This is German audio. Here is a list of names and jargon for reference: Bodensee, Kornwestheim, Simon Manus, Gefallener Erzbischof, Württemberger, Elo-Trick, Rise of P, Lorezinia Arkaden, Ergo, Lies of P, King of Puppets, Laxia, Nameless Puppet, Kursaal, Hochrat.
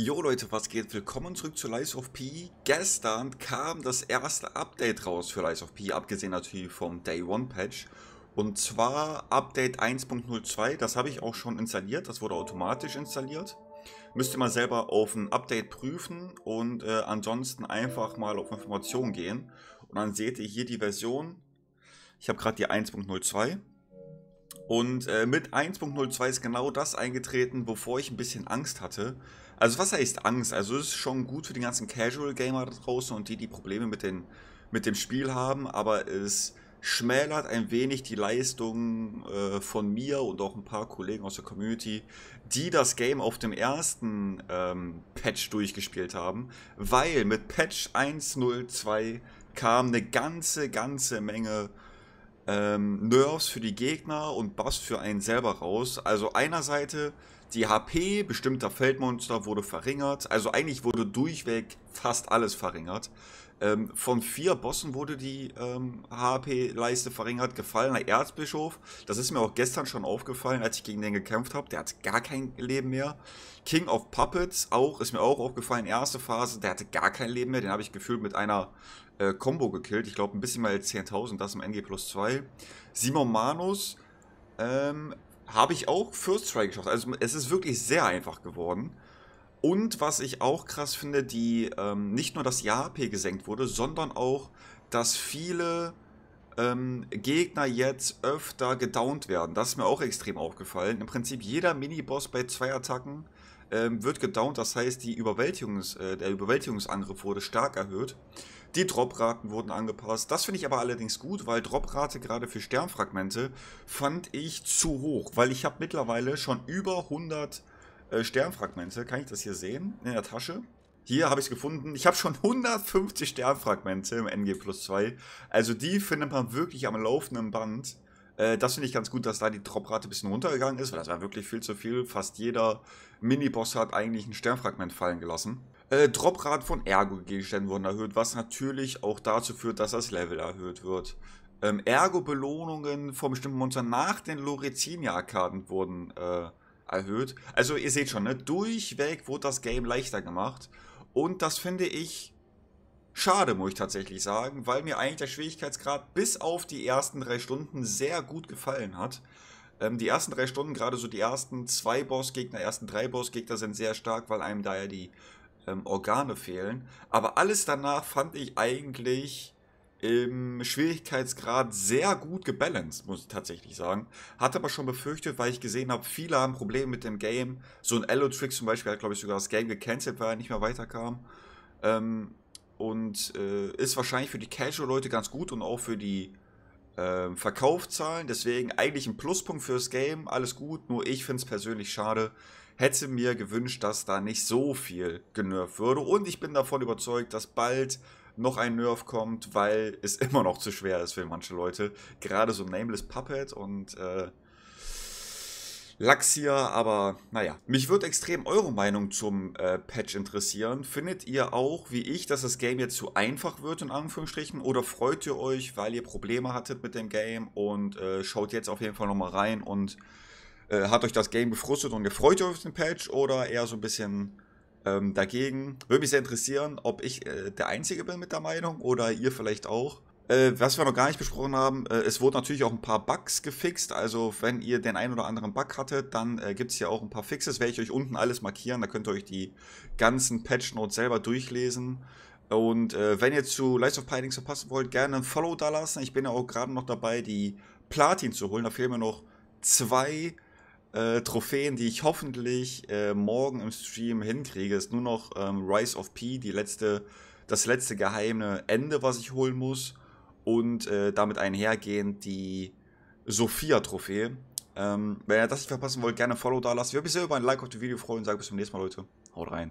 Jo Leute, was geht? Willkommen zurück zu Lies of P. Gestern kam das erste Update raus für Lies of P, abgesehen natürlich vom Day One Patch. Und zwar Update 1.02, das habe ich auch schon installiert, das wurde automatisch installiert. Müsst ihr mal selber auf ein Update prüfen und ansonsten einfach mal auf Informationen gehen. Und dann seht ihr hier die Version, ich habe gerade die 1.02. Und mit 1.02 ist genau das eingetreten, wovor ich ein bisschen Angst hatte. Also was heißt Angst? Also es ist schon gut für die ganzen Casual Gamer da draußen und die Probleme mit dem Spiel haben. Aber es schmälert ein wenig die Leistung von mir und auch ein paar Kollegen aus der Community, die das Game auf dem ersten Patch durchgespielt haben. Weil mit Patch 1.02 kam eine ganze Menge Nerfs für die Gegner und Buffs für einen selber raus. Also einerseits die HP bestimmter Feldmonster wurde verringert. Also eigentlich wurde durchweg fast alles verringert. Von 4 Bossen wurde die HP-Leiste verringert. Gefallener Erzbischof, das ist mir auch gestern schon aufgefallen, als ich gegen den gekämpft habe. Der hat gar kein Leben mehr. King of Puppets auch, ist mir auch aufgefallen. Erste Phase, der hatte gar kein Leben mehr. Den habe ich gefühlt mit einer Combo gekillt. Ich glaube, ein bisschen mal 10.000, das im NG plus 2. Simon Manus habe ich auch First Try geschafft. Also es ist wirklich sehr einfach geworden. Und was ich auch krass finde, die nicht nur das HP gesenkt wurde, sondern auch, dass viele Gegner jetzt öfter gedownt werden. Das ist mir auch extrem aufgefallen. Im Prinzip jeder Miniboss bei 2 Attacken wird gedownt. Das heißt, die der Überwältigungsangriff wurde stark erhöht. Die Dropraten wurden angepasst. Das finde ich aber allerdings gut, weil Droprate gerade für Sternfragmente fand ich zu hoch. Weil ich habe mittlerweile schon über 100 Sternfragmente. Kann ich das hier sehen? In der Tasche. Hier habe ich es gefunden. Ich habe schon 150 Sternfragmente im NG plus 2. Also die findet man wirklich am laufenden Band. Das finde ich ganz gut, dass da die Droprate ein bisschen runtergegangen ist, weil das war wirklich viel zu viel. Fast jeder Miniboss hat eigentlich ein Sternfragment fallen gelassen. Droprate von Ergo-Gegenständen wurden erhöht, was natürlich auch dazu führt, dass das Level erhöht wird. Ergo-Belohnungen von bestimmten Monstern nach den Lorezinia Arkaden wurden erhöht. Also ihr seht schon, ne? Durchweg wurde das Game leichter gemacht. Und das finde ich schade, muss ich tatsächlich sagen, weil mir eigentlich der Schwierigkeitsgrad bis auf die ersten 3 Stunden sehr gut gefallen hat. Die ersten 3 Stunden, gerade so die ersten 2 Bossgegner, ersten 3 Bossgegner sind sehr stark, weil einem da ja die Organe fehlen. Aber alles danach fand ich eigentlich im Schwierigkeitsgrad sehr gut gebalanced, muss ich tatsächlich sagen. Hatte aber schon befürchtet, weil ich gesehen habe, viele haben Probleme mit dem Game. So ein Elo-Trick zum Beispiel hat, glaube ich, sogar das Game gecancelt, weil er nicht mehr weiterkam. Ist wahrscheinlich für die Casual-Leute ganz gut und auch für die Verkaufszahlen. Deswegen eigentlich ein Pluspunkt fürs Game, alles gut, nur ich finde es persönlich schade. Hätte mir gewünscht, dass da nicht so viel genervt würde. Und ich bin davon überzeugt, dass bald noch ein Nerf kommt, weil es immer noch zu schwer ist für manche Leute. Gerade so Nameless Puppet und Laxia, aber naja. Mich würde extrem eure Meinung zum Patch interessieren. Findet ihr auch, wie ich, dass das Game jetzt zu einfach wird, in Anführungsstrichen? Oder freut ihr euch, weil ihr Probleme hattet mit dem Game und schaut jetzt auf jeden Fall nochmal rein und hat euch das Game gefrustet und gefreut auf den Patch oder eher so ein bisschen dagegen? Würde mich sehr interessieren, ob ich der Einzige bin mit der Meinung oder ihr vielleicht auch. Was wir noch gar nicht besprochen haben, es wurden natürlich auch ein paar Bugs gefixt. Also wenn ihr den einen oder anderen Bug hattet, dann gibt es hier auch ein paar Fixes. Werde ich euch unten alles markieren, da könnt ihr euch die ganzen Patch-Notes selber durchlesen. Und wenn ihr zu Lies of P nichts verpassen wollt, gerne ein Follow da lassen. Ich bin ja auch gerade noch dabei, die Platin zu holen. Da fehlen mir noch 2 Trophäen, die ich hoffentlich morgen im Stream hinkriege. Ist nur noch Rise of P, das letzte geheime Ende, was ich holen muss. Und damit einhergehend die Sophia-Trophäe. Wenn ihr das nicht verpassen wollt, gerne ein Follow da lassen. Ich würde mich sehr über ein Like auf das Video freuen und sage bis zum nächsten Mal, Leute. Haut rein.